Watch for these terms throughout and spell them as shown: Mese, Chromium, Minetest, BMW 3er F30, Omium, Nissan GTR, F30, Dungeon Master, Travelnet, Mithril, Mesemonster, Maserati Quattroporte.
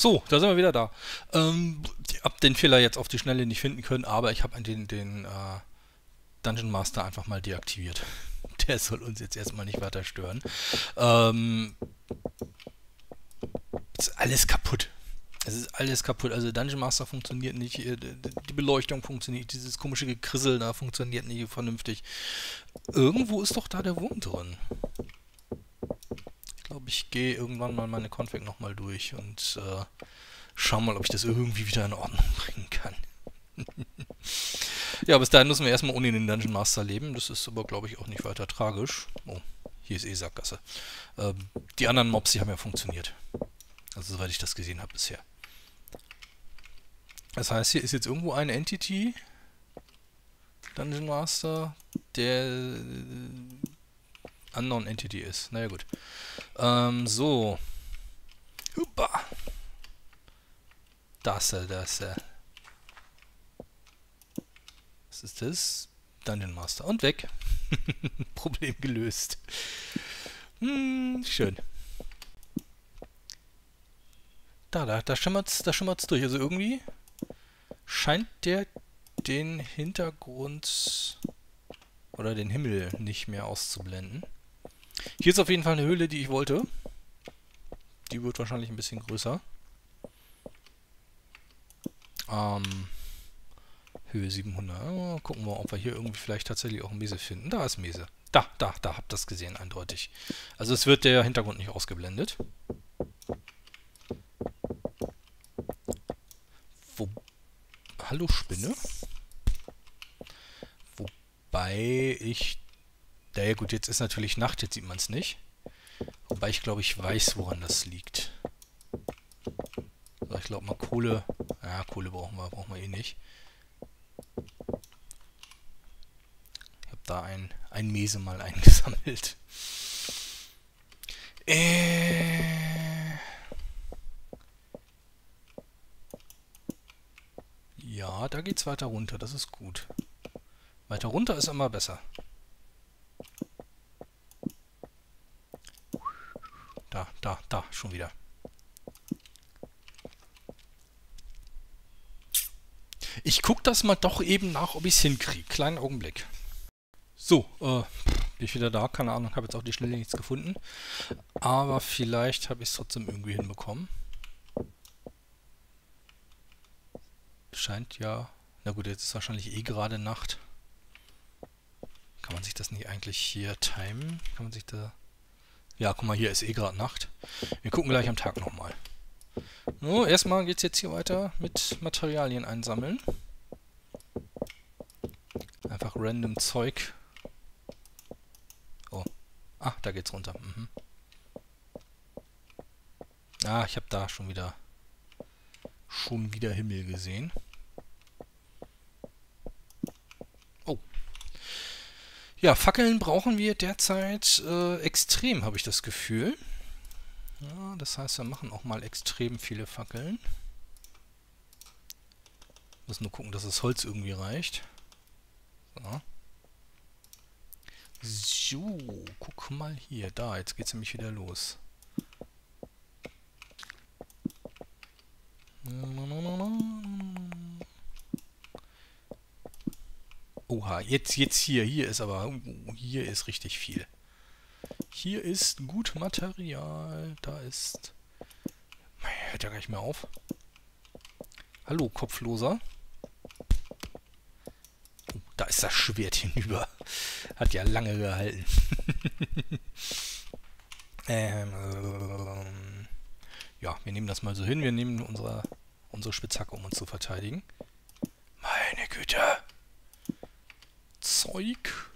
So, da sind wir wieder da. Hab den Fehler jetzt auf die Schnelle nicht finden können, aber ich habe den Dungeon Master einfach mal deaktiviert. Der soll uns jetzt erstmal nicht weiter stören. Ist alles kaputt. Es ist alles kaputt. Also Dungeon Master funktioniert nicht, die Beleuchtung funktioniert nicht, dieses komische Gekrissel da funktioniert nicht vernünftig. Irgendwo ist doch da der Wurm drin. Ich glaube, ich gehe irgendwann mal meine Config nochmal durch und schau mal, ob ich das irgendwie wieder in Ordnung bringen kann. Ja, bis dahin müssen wir erstmal ohne den Dungeon Master leben. Das ist aber, glaube ich, auch nicht weiter tragisch. Oh, hier ist eh Sackgasse. Die anderen Mobs, die haben ja funktioniert. Also, soweit ich das gesehen habe bisher. Das heißt, hier ist jetzt irgendwo eine Entity, Dungeon Master, der unknown Entity ist. Naja, gut. So. Huppa. Das. Was ist das? Dungeon Master. Und weg. Problem gelöst. Schön. Da schimmert's durch. Also irgendwie scheint der den Hintergrund oder den Himmel nicht mehr auszublenden. Hier ist auf jeden Fall eine Höhle, die ich wollte. Die wird wahrscheinlich ein bisschen größer. Höhe 700. Oh, gucken wir, ob wir hier irgendwie vielleicht tatsächlich auch Mese finden. Da ist Mese. Da habt ihr das gesehen, eindeutig. Also es wird der Hintergrund nicht ausgeblendet. Hallo Spinne. Wobei ich... Naja gut, jetzt ist natürlich Nacht, jetzt sieht man es nicht. Wobei ich glaube, ich weiß, woran das liegt. So, ich glaube mal Kohle... Ja, Kohle brauchen wir eh nicht. Ich habe da ein Mese mal eingesammelt. Ja, da geht's weiter runter, das ist gut. Weiter runter ist immer besser. Da, schon wieder. Ich gucke das mal doch eben nach, ob ich es hinkriege. Kleinen Augenblick. So, bin ich wieder da, keine Ahnung, habe jetzt auf die Schnelle nichts gefunden. Aber vielleicht habe ich es trotzdem irgendwie hinbekommen. Scheint ja... Na gut, jetzt ist wahrscheinlich eh gerade Nacht. Kann man sich das nicht eigentlich hier timen? Kann man sich da... Ja, guck mal, hier ist eh gerade Nacht. Wir gucken gleich am Tag nochmal. So, erstmal geht es jetzt hier weiter mit Materialien einsammeln. Einfach random Zeug. Oh. Ah, da geht's runter. Mhm. Ah, ich habe da schon wieder Himmel gesehen. Oh. Ja, Fackeln brauchen wir derzeit extrem, habe ich das Gefühl. Ja, das heißt, wir machen auch mal extrem viele Fackeln. Müssen nur gucken, dass das Holz irgendwie reicht. So. So, guck mal hier. Da, jetzt geht es nämlich wieder los. Oha, jetzt hier ist aber, hier ist richtig viel. Hier ist gut Material, da ist... Hört ja gar nicht mehr auf. Hallo, Kopfloser. Oh, da ist das Schwert hinüber. Hat ja lange gehalten. Ja, wir nehmen das mal so hin. Wir nehmen unsere Spitzhacke, um uns zu verteidigen. Meine Güte! Zeug.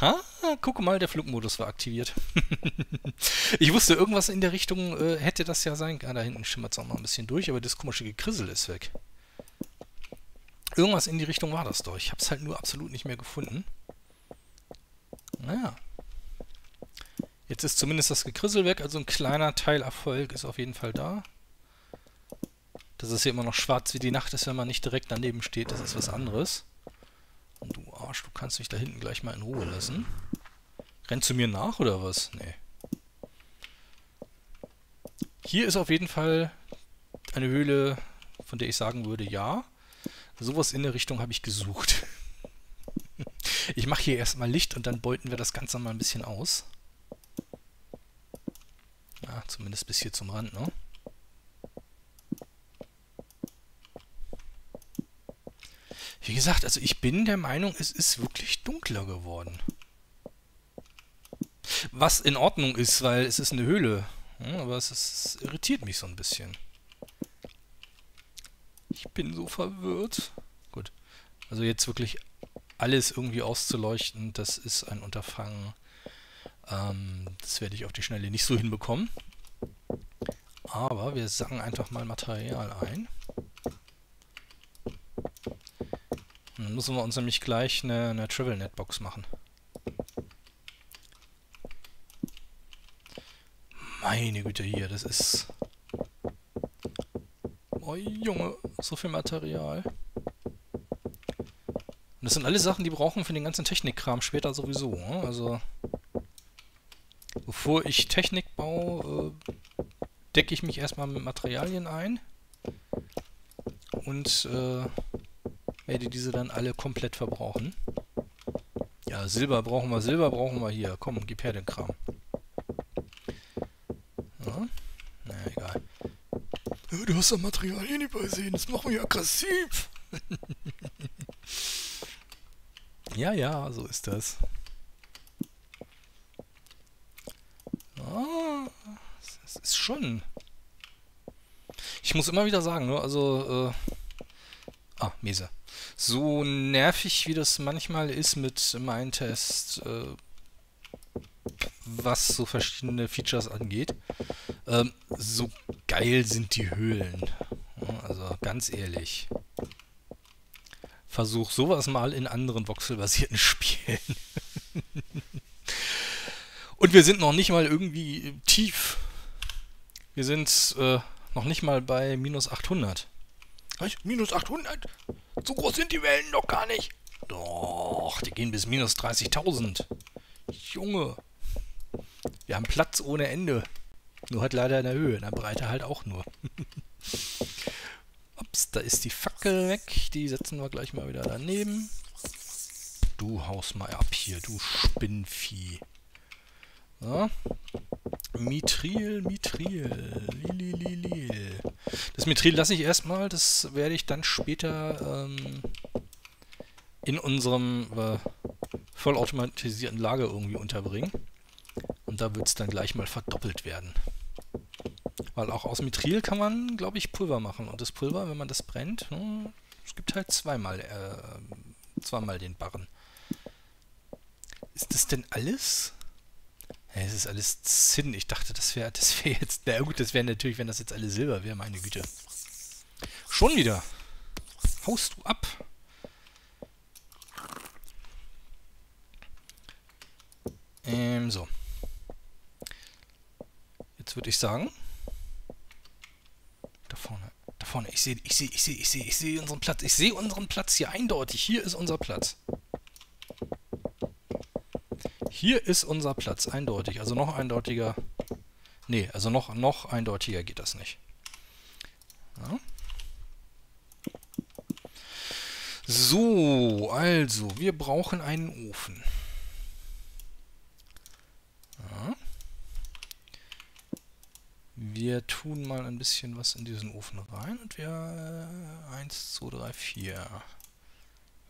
Ha? Guck mal, der Flugmodus war aktiviert. Ich wusste, irgendwas in der Richtung hätte das ja sein. Ah, da hinten schimmert es auch mal ein bisschen durch, aber das komische Gekrissel ist weg. Irgendwas in die Richtung war das doch. Ich habe es halt nur absolut nicht mehr gefunden. Naja. Jetzt ist zumindest das Gekrissel weg, also ein kleiner Teilerfolg ist auf jeden Fall da. Dass es hier immer noch schwarz wie die Nacht ist, wenn man nicht direkt daneben steht, das ist was anderes. Und du Arsch, du kannst mich da hinten gleich mal in Ruhe lassen. Rennst du mir nach oder was? Nee. Hier ist auf jeden Fall eine Höhle, von der ich sagen würde, ja. Sowas in der Richtung habe ich gesucht. Ich mache hier erstmal Licht und dann beuten wir das Ganze mal ein bisschen aus. Ja, zumindest bis hier zum Rand, ne? Wie gesagt, also ich bin der Meinung, es ist wirklich dunkler geworden. Was in Ordnung ist, weil es ist eine Höhle. Ja, aber es irritiert mich so ein bisschen. Ich bin so verwirrt. Gut. Also jetzt wirklich alles irgendwie auszuleuchten, das ist ein Unterfangen. Das werde ich auf die Schnelle nicht so hinbekommen. Aber wir sammeln einfach mal Material ein. Und dann müssen wir uns nämlich gleich eine Travelnet-Box machen. Meine Güte, hier, das ist... Oh Junge, so viel Material. Und das sind alle Sachen, die brauchen für den ganzen Technikkram später sowieso. Ne? Also, bevor ich Technik baue, decke ich mich erstmal mit Materialien ein. Und... werde diese dann alle komplett verbrauchen. Ja, Silber brauchen wir hier. Komm, gib her den Kram. Ja. Na, egal. Du hast doch Materialien übersehen, das macht mich aggressiv. Ja, ja, so ist das. Ja, das ist schon... Ich muss immer wieder sagen, ne, also... Mese. So nervig, wie das manchmal ist mit Minetest, was so verschiedene Features angeht, so geil sind die Höhlen. Ja, also ganz ehrlich. Versuch sowas mal in anderen voxelbasierten Spielen. Und wir sind noch nicht mal irgendwie tief. Wir sind noch nicht mal bei minus 800. Minus 800? So groß sind die Wellen doch gar nicht. Doch, die gehen bis minus 30.000. Junge. Wir haben Platz ohne Ende. Nur halt leider in der Höhe, in der Breite halt auch nur. Ups, da ist die Fackel weg. Die setzen wir gleich mal wieder daneben. Du haust mal ab hier, du Spinnvieh. So. Mithril. Lilililil. Das Mithril lasse ich erstmal, das werde ich dann später in unserem vollautomatisierten Lager irgendwie unterbringen. Und da wird es dann gleich mal verdoppelt werden. Weil auch aus Mithril kann man, glaube ich, Pulver machen. Und das Pulver, wenn man das brennt, es gibt halt zweimal den Barren. Ist das denn alles? Es ist alles Zinn. Ich dachte, das wäre jetzt... Na gut, das wäre natürlich, wenn das jetzt alle Silber wäre. Meine Güte. Schon wieder. Haust du ab. So. Jetzt würde ich sagen... Da vorne. Ich sehe unseren Platz. Ich sehe unseren Platz hier eindeutig. Hier ist unser Platz. Hier ist unser Platz, eindeutig. Also noch eindeutiger... Nee, also noch eindeutiger geht das nicht. Ja. So, also, wir brauchen einen Ofen. Ja. Wir tun mal ein bisschen was in diesen Ofen rein und wir... 1, 2, 3, 4.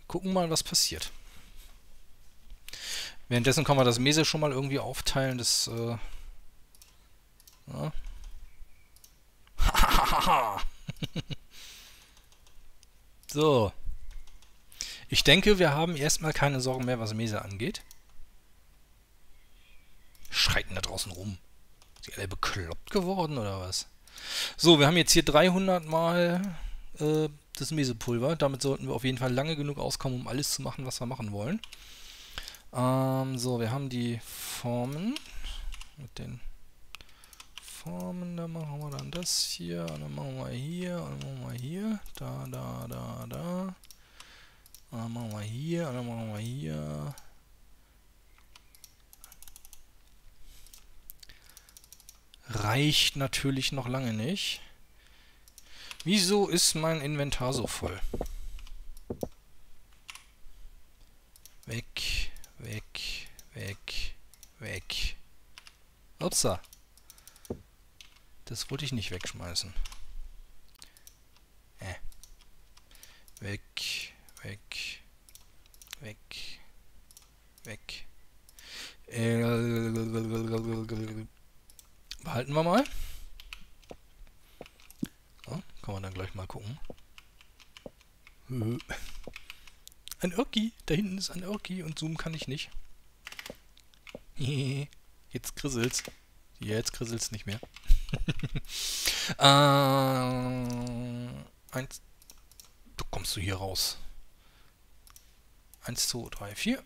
Gucken mal, was passiert. Währenddessen kann man das Mese schon mal irgendwie aufteilen, das... Ja. So. Ich denke, wir haben erstmal keine Sorgen mehr, was Mese angeht. Schreiten da draußen rum. Sind die alle bekloppt geworden, oder was? So, wir haben jetzt hier 300 mal das Mesepulver. Damit sollten wir auf jeden Fall lange genug auskommen, um alles zu machen, was wir machen wollen. So, wir haben die Formen mit den Formen, dann machen wir dann das hier, und dann machen wir hier, und dann machen wir hier, da, und dann machen wir hier, und dann machen wir hier. Reicht natürlich noch lange nicht. Wieso ist mein Inventar so voll? Weg. Upsa. Das wollte ich nicht wegschmeißen. Weg. Behalten wir mal. So, können wir dann gleich mal gucken. Ein Orki. Da hinten ist ein Orki und zoomen kann ich nicht. Jetzt krisselt's. Jetzt krisselt's nicht mehr. 1. Du kommst du hier raus. 1, 2, 3, 4.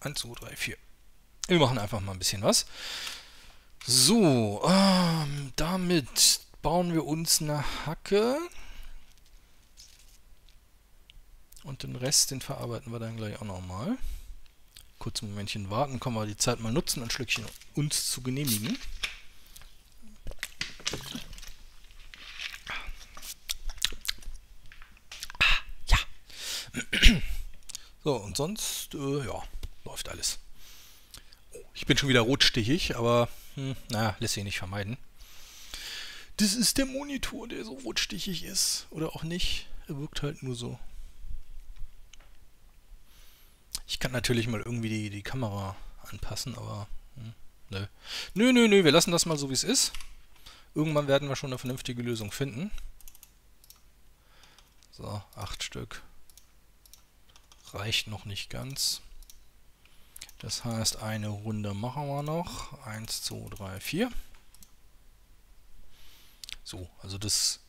1, 2, 3, 4. Wir machen einfach mal ein bisschen was. So, damit bauen wir uns eine Hacke. Und den Rest, den verarbeiten wir dann gleich auch nochmal. Kurz ein Momentchen warten, können wir die Zeit mal nutzen, ein Schlückchen uns zu genehmigen. Ja. So, und sonst, ja, läuft alles. Oh, ich bin schon wieder rotstichig, aber naja, lässt sich nicht vermeiden. Das ist der Monitor, der so rotstichig ist. Oder auch nicht. Er wirkt halt nur so. Ich kann natürlich mal irgendwie die Kamera anpassen, aber nö, wir lassen das mal so, wie es ist. Irgendwann werden wir schon eine vernünftige Lösung finden. So, 8 Stück. Reicht noch nicht ganz. Das heißt, eine Runde machen wir noch. 1, 2, 3, 4. So, also das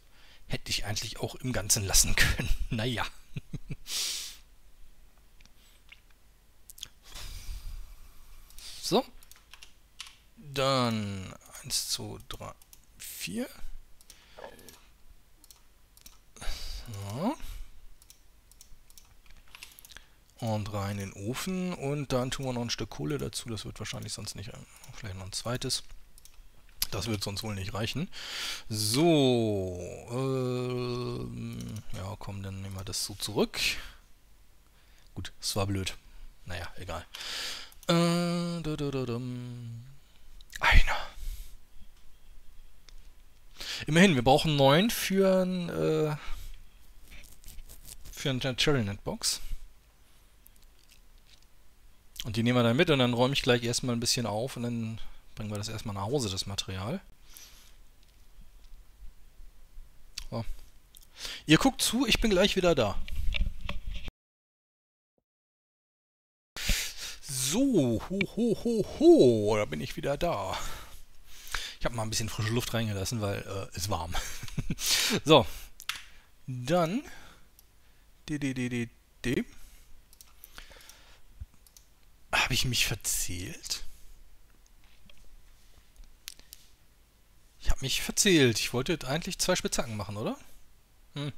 hätte ich eigentlich auch im Ganzen lassen können. Naja. So, dann 1, 2, 3, 4. So. Und rein in den Ofen. Und dann tun wir noch ein Stück Kohle dazu. Das wird wahrscheinlich sonst nicht. Vielleicht noch ein zweites. Das wird sonst wohl nicht reichen. So. Ja, komm, dann nehmen wir das so zurück. Gut, das war blöd. Naja, egal. Einer. Immerhin, wir brauchen 9 für eine Travelnet-Box. Und die nehmen wir dann mit und dann räume ich gleich erstmal ein bisschen auf und dann bringen wir das erstmal nach Hause, das Material. So. Ihr guckt zu, ich bin gleich wieder da. So, ho, da bin ich wieder da. Ich habe mal ein bisschen frische Luft reingelassen, weil es warm. So, dann habe ich mich verzählt? Ich habe mich verzählt. Ich wollte eigentlich 2 Spitzhacken machen, oder?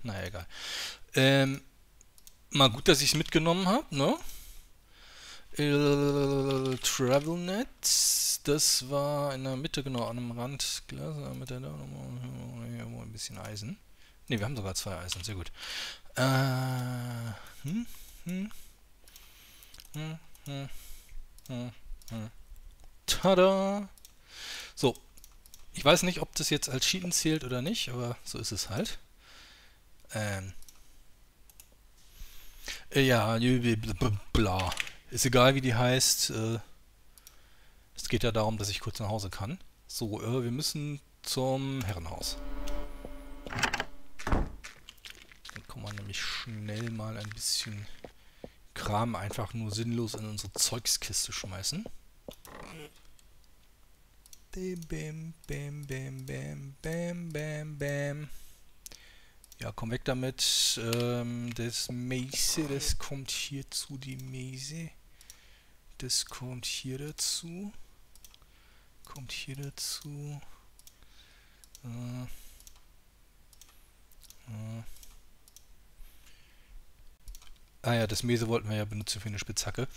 Naja, egal. Mal gut, dass ich es mitgenommen habe, ne? Travelnet, das war in der Mitte, genau, an einem Rand. Glas, mit ein bisschen Eisen. Ne, wir haben sogar 2 Eisen, sehr gut. Tada! So, ich weiß nicht, ob das jetzt als Cheaten zählt oder nicht, aber so ist es halt. Ja, bla. Ist egal, wie die heißt. Es geht ja darum, dass ich kurz nach Hause kann. So, wir müssen zum Herrenhaus. Dann kann man nämlich schnell mal ein bisschen Kram einfach nur sinnlos in unsere Zeugskiste schmeißen. Bam. Ja, komm weg damit. Das Mese, das kommt hier zu, die Mese. Das kommt hier dazu. kommt hier dazu. Ah ja, das Mese wollten wir ja benutzen für eine Spitzhacke.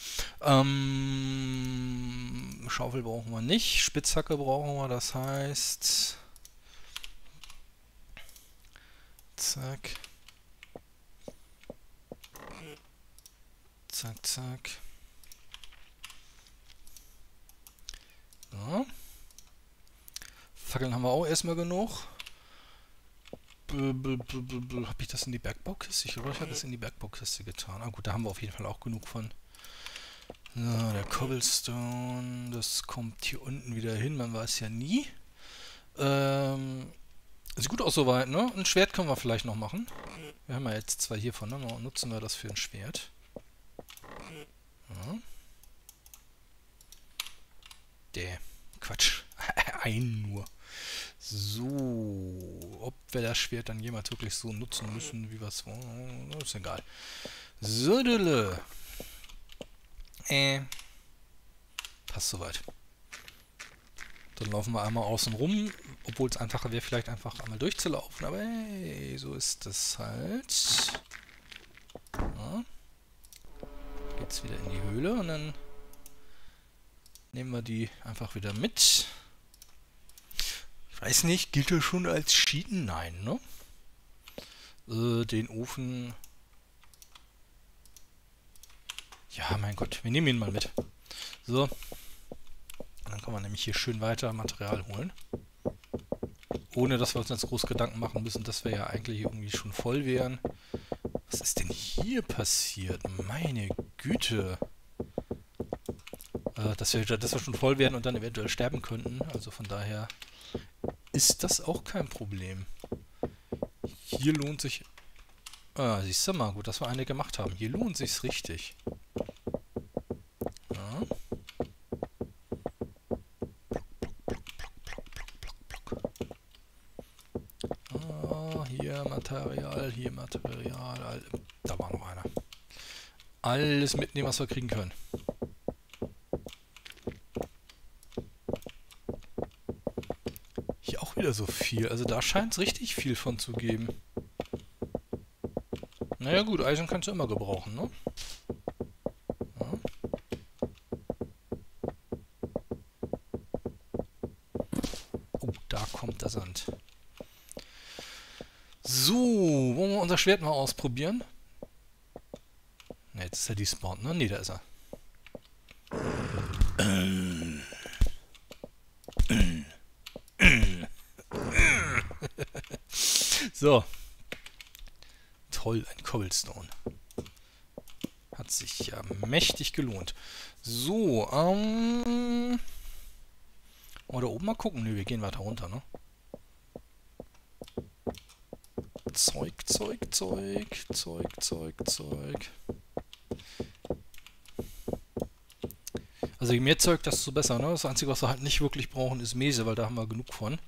Schaufel brauchen wir nicht, Spitzhacke brauchen wir, das heißt... Zack. Zack, zack. So. Fackeln haben wir auch erstmal genug. Habe ich das in die Bergbaukiste? Ich glaube, ich habe das in die Bergbaukiste getan. Ah gut, da haben wir auf jeden Fall auch genug von. So, der Cobblestone, das kommt hier unten wieder hin, man weiß ja nie. Sieht gut aus soweit, ne? Ein Schwert können wir vielleicht noch machen. Wir haben ja jetzt zwei hiervon, ne? Nutzen wir das für ein Schwert. Ja. Der Quatsch. Ein nur. So. Ob wir das Schwert dann jemals wirklich so nutzen müssen, wie wir es wollen, ist egal. So, Dille. Passt soweit. Dann laufen wir einmal außen rum, obwohl es einfacher wäre, vielleicht einfach einmal durchzulaufen. Aber hey, so ist das halt. Ja. Geht's wieder in die Höhle und dann nehmen wir die einfach wieder mit. Ich weiß nicht, gilt das schon als Cheaten? Nein, ne? Den Ofen... Ja, mein Gott, wir nehmen ihn mal mit. So. Und dann kann man nämlich hier schön weiter Material holen. Ohne, dass wir uns jetzt groß Gedanken machen müssen, dass wir ja eigentlich irgendwie schon voll wären. Was ist denn hier passiert? Meine Güte. Dass wir schon voll wären und dann eventuell sterben könnten. Also von daher ist das auch kein Problem. Hier lohnt sich... Ah, siehst du mal, gut, dass wir eine gemacht haben. Hier lohnt sich's richtig. Hier Material, da war noch einer. Alles mitnehmen, was wir kriegen können. Hier auch wieder so viel, also da scheint es richtig viel von zu geben. Naja gut, Eisen kannst du immer gebrauchen, ne? Ja. Oh, da kommt der Sand. So, wollen wir unser Schwert mal ausprobieren? Ne, jetzt ist er despawned, ne? Ne, da ist er. So. Toll, ein Cobblestone. Hat sich ja mächtig gelohnt. So, Oh, da oben mal gucken. Ne, wir gehen weiter runter, ne? Zeug. Also je mehr Zeug, desto besser, ne? Das Einzige, was wir halt nicht wirklich brauchen, ist Mese, weil da haben wir genug von.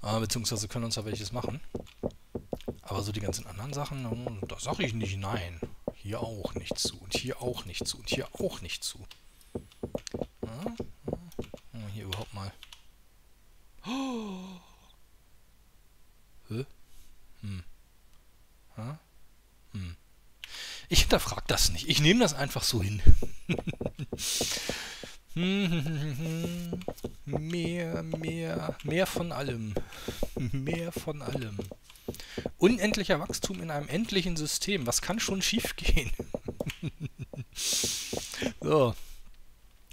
Beziehungsweise können uns da welches machen. Aber so die ganzen anderen Sachen, da sag ich nicht nein. Hier auch nicht zu und hier auch nicht zu und hier auch nicht zu. Ja, hier überhaupt mal. Oh. Hä? Hm. Hm. Ich hinterfrage das nicht. Ich nehme das einfach so hin. Mehr von allem. Mehr von allem. Unendlicher Wachstum in einem endlichen System. Was kann schon schief gehen? So.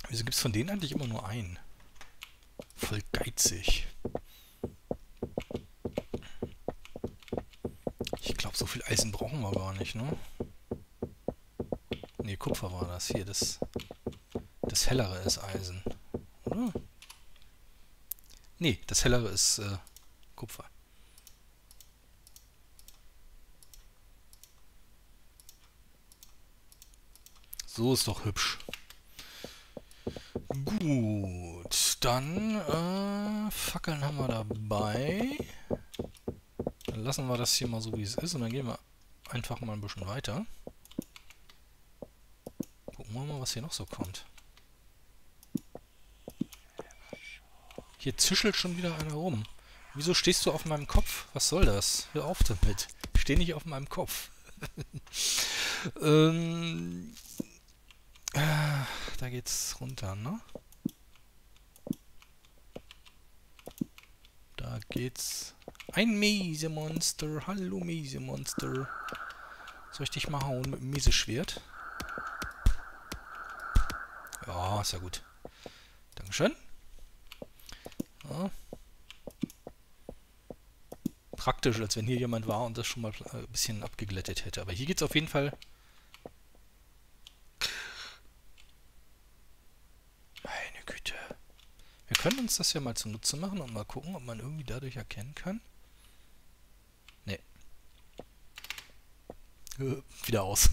Wieso gibt es von denen eigentlich immer nur einen? Voll geizig. So viel Eisen brauchen wir gar nicht, ne? Ne, Kupfer war das hier. Das hellere ist Eisen. Oder? Ne, das hellere ist Kupfer. So ist doch hübsch. Gut, dann Fackeln haben wir dabei. Dann lassen wir das hier mal so, wie es ist, und dann gehen wir einfach mal ein bisschen weiter. Gucken wir mal, was hier noch so kommt. Hier zischelt schon wieder einer rum. Wieso stehst du auf meinem Kopf? Was soll das? Hör auf damit. Ich stehe nicht auf meinem Kopf. Da geht's runter, ne? Da geht's. Ein Mesemonster. Hallo Mesemonster. Soll ich dich mal hauen mit dem Meseschwert? Ja, ist ja gut. Dankeschön. Ja. Praktisch, als wenn hier jemand war und das schon mal ein bisschen abgeglättet hätte. Aber hier geht's auf jeden Fall... Meine Güte. Wir können uns das ja mal zunutze machen und mal gucken, ob man irgendwie dadurch erkennen kann. Nee. Wieder aus.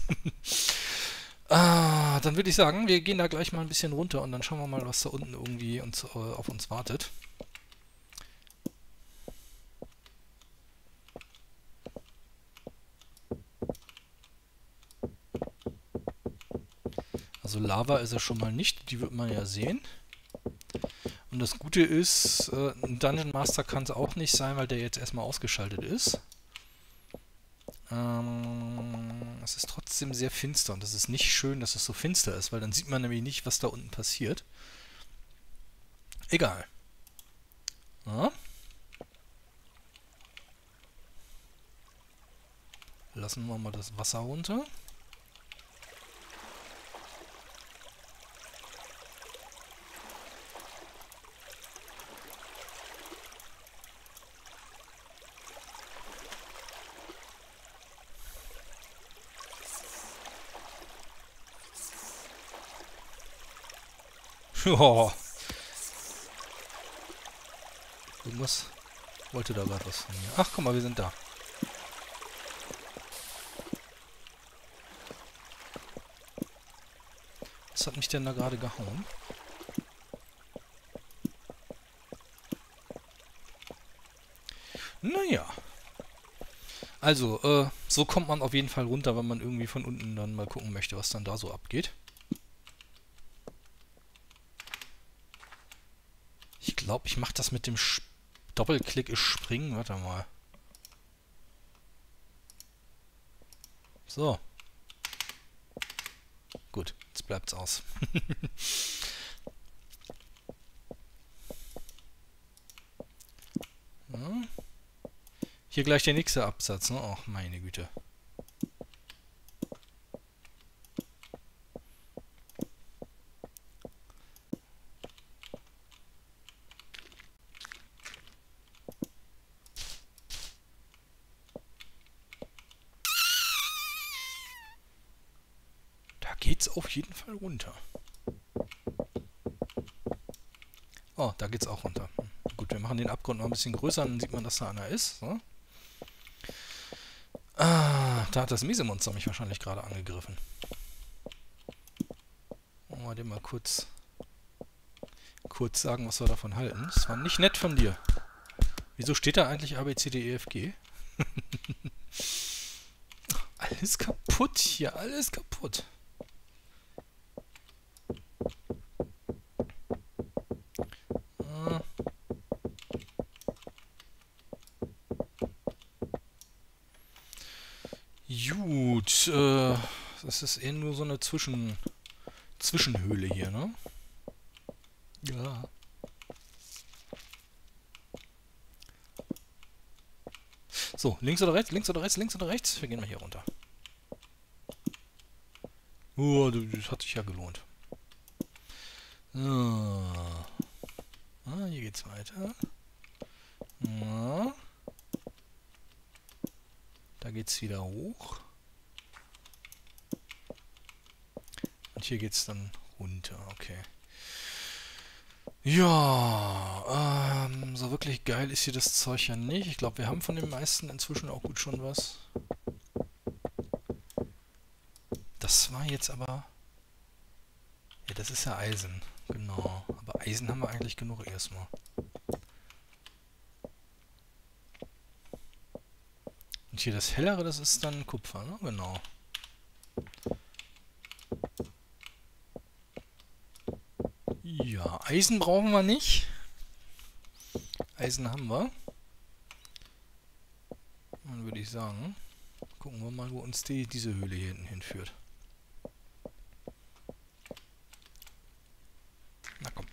Dann würde ich sagen, wir gehen da gleich mal ein bisschen runter und dann schauen wir mal, was da unten irgendwie uns, auf uns wartet. Also Lava ist ja schon mal nicht, die wird man ja sehen. Und das Gute ist, ein Dungeon Master kann es auch nicht sein, weil der jetzt erstmal ausgeschaltet ist. Es ist trotzdem sehr finster und das ist nicht schön, dass es so finster ist, weil dann sieht man nämlich nicht, was da unten passiert. Egal. Ja. Lassen wir mal das Wasser runter. Oh. Irgendwas wollte da gerade was von mir. Ach, guck mal, wir sind da. Was hat mich denn da gerade gehauen? Naja. Also, so kommt man auf jeden Fall runter, wenn man irgendwie von unten dann mal gucken möchte, was dann da so abgeht. Ich glaube, ich mache das mit dem Doppelklick ist springen. Warte mal. So. Gut, jetzt bleibt's aus. Ja. Hier gleich der nächste Absatz, ne? Ach, meine Güte. Auf jeden Fall runter. Oh, da geht's auch runter. Gut, wir machen den Abgrund noch ein bisschen größer, dann sieht man, dass da einer ist. So. Ah, da hat das Mesemonster mich wahrscheinlich gerade angegriffen. Wollen wir dem mal kurz sagen, was wir davon halten. Das war nicht nett von dir. Wieso steht da eigentlich ABCDEFG? Alles kaputt hier, alles kaputt. Gut, das ist eher nur so eine Zwischenhöhle hier, ne? Ja. So, links oder rechts, links oder rechts, links oder rechts. Wir gehen mal hier runter. Oh, das hat sich ja gelohnt. Ah, hier geht's weiter. Ja. Da geht's wieder hoch. Und hier geht's dann runter, okay. Ja, so wirklich geil ist hier das Zeug ja nicht. Ich glaube, wir haben von den meisten inzwischen auch gut schon was. Das war jetzt aber... Ja, das ist ja Eisen, genau. Aber Eisen haben wir eigentlich genug erstmal. Und hier das Hellere, das ist dann Kupfer, ne? Genau. Ja, Eisen brauchen wir nicht. Eisen haben wir. Dann würde ich sagen, gucken wir mal, wo uns diese Höhle hier hinten hinführt. Na komm.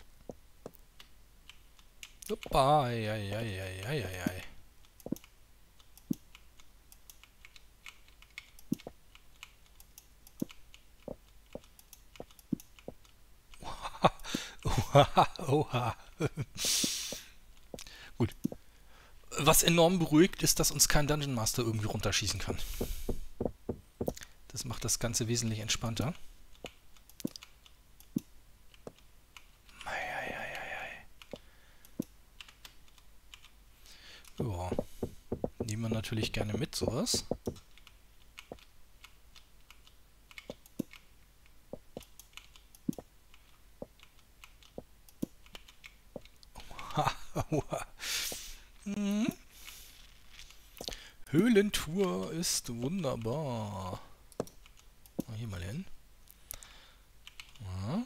Hoppa, ei, ei, ei, ei, ei, ei. Oha, oha. Gut. Was enorm beruhigt ist, dass uns kein Dungeon Master irgendwie runterschießen kann. Das macht das Ganze wesentlich entspannter. Ja, nehmen wir natürlich gerne mit, sowas. Höhlentour ist wunderbar. Hier mal hin. Ja.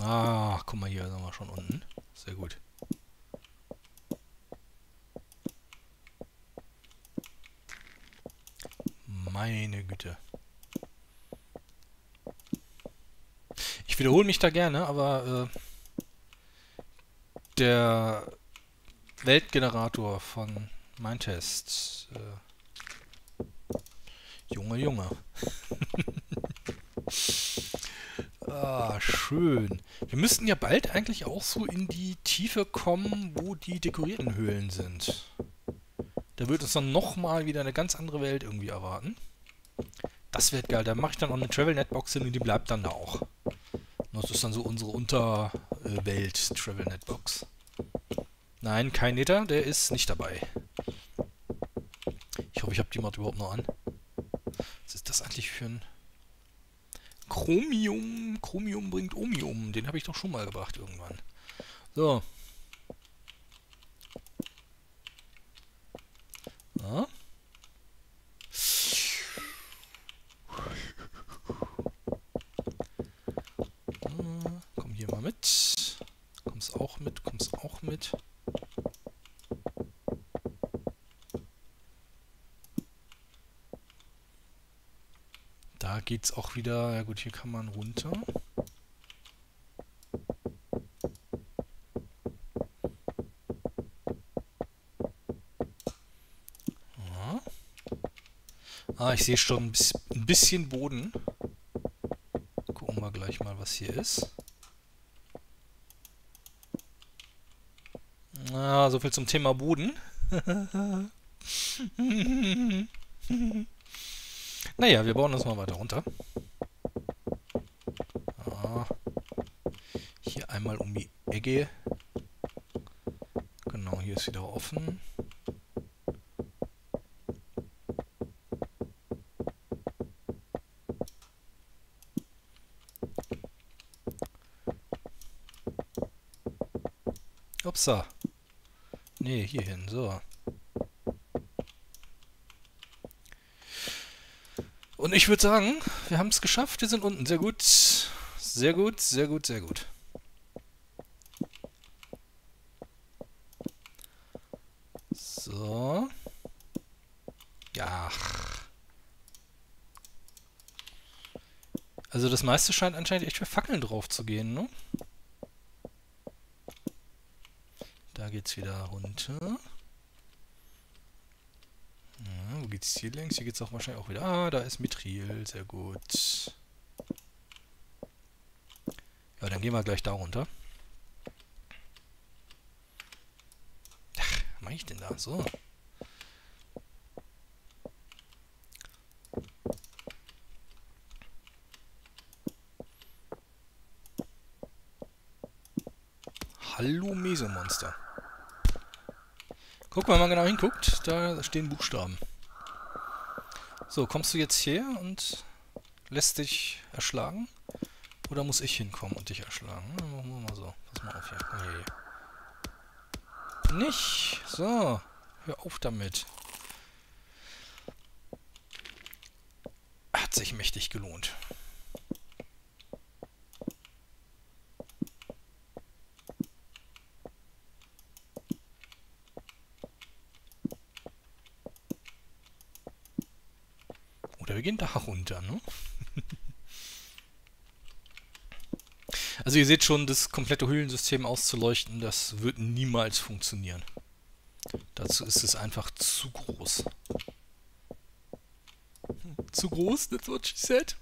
Ah, guck mal, hier sind wir schon unten. Sehr gut. Meine Güte. Ich wiederhole mich da gerne, aber der Weltgenerator von Minetest. Junge, Junge. Ah, schön. Wir müssten ja bald eigentlich auch so in die Tiefe kommen, wo die dekorierten Höhlen sind. Da wird uns dann nochmal wieder eine ganz andere Welt irgendwie erwarten. Das wird geil. Da mache ich dann auch eine Travelnet-Box hin und die bleibt dann da auch. Das ist dann so unsere Unterwelt Travelnet-Box. Nein, kein Nether, der ist nicht dabei. Ich hoffe, ich habe die Mod überhaupt noch an. Was ist das eigentlich für ein... Chromium. Chromium bringt Omium. Den habe ich doch schon mal gebracht irgendwann. So. Ja. Komm hier mal mit. Kommst auch mit, kommst auch mit. Da geht's auch wieder. Ja gut, hier kann man runter. Ja. Ah, ich sehe schon ein bisschen Boden. Gucken wir gleich mal, was hier ist. Na, ah, so viel zum Thema Boden. Naja, wir bauen das mal weiter runter. Ah, hier einmal um die Ecke. Genau, hier ist wieder offen. Upsa. Nee, hier hin, so. Und ich würde sagen, wir haben es geschafft. Wir sind unten. Sehr gut. Sehr gut, sehr gut, sehr gut. So. Ja. Also das meiste scheint anscheinend echt für Fackeln drauf zu gehen, ne? Da geht's wieder runter. Ja, wo geht's hier längs? Hier geht's auch wahrscheinlich auch wieder. Ah, da ist Mithril. Sehr gut. Ja, dann gehen wir gleich da runter. Ach, was mache ich denn da? So. Hallo Mesemonster. Guck mal, wenn man genau hinguckt, da stehen Buchstaben. So, kommst du jetzt her und lässt dich erschlagen? Oder muss ich hinkommen und dich erschlagen? Na, machen wir mal so. Pass mal auf hier. Komm hier, hier. Nicht! So, hör auf damit. Hat sich mächtig gelohnt. Oder wir gehen da runter, ne? Also ihr seht schon, das komplette Höhlensystem auszuleuchten, das wird niemals funktionieren. Dazu ist es einfach zu groß. Zu groß, that's what she said.